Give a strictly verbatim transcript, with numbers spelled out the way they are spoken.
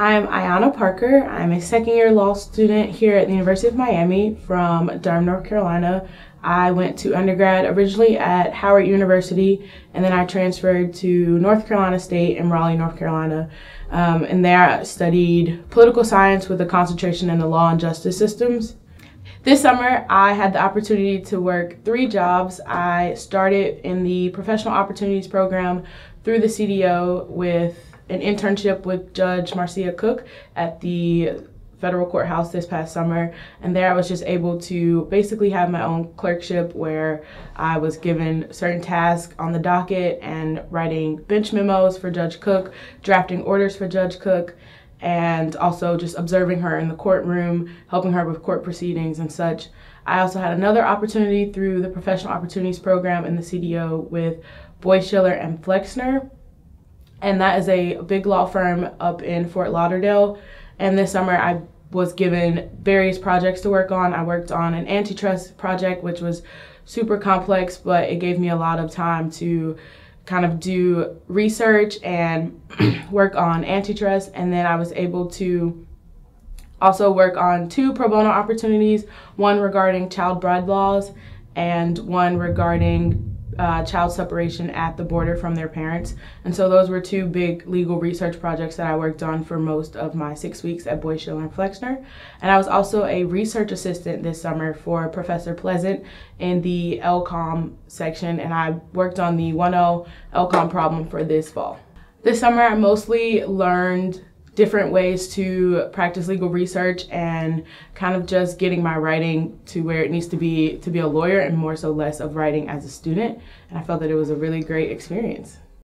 I'm Ayana Parker. I'm a second year law student here at the University of Miami from Durham, North Carolina. I went to undergrad originally at Howard University, and then I transferred to North Carolina State in Raleigh, North Carolina. Um, and there I studied political science with a concentration in the law and justice systems. This summer, I had the opportunity to work three jobs. I started in the Professional Opportunities Program through the C D O with an internship with Judge Marcia Cook at the federal courthouse this past summer. And there I was just able to basically have my own clerkship where I was given certain tasks on the docket and writing bench memos for Judge Cook, drafting orders for Judge Cook, and also just observing her in the courtroom, helping her with court proceedings and such. I also had another opportunity through the Professional Opportunities Program in the C D O with Boies Schiller and Flexner, and that is a big law firm up in Fort Lauderdale. And this summer I was given various projects to work on. I worked on an antitrust project, which was super complex, but it gave me a lot of time to kind of do research and work on antitrust. And then I was able to also work on two pro bono opportunities, one regarding child bride laws and one regarding Uh, child separation at the border from their parents. And so those were two big legal research projects that I worked on for most of my six weeks at Boies Schiller and Flexner. And I was also a research assistant this summer for Professor Pleasant in the L COM section, and I worked on the one oh L COM problem for this fall. This summer I mostly learned different ways to practice legal research and kind of just getting my writing to where it needs to be to be a lawyer, and more so less of writing as a student. And I felt that it was a really great experience.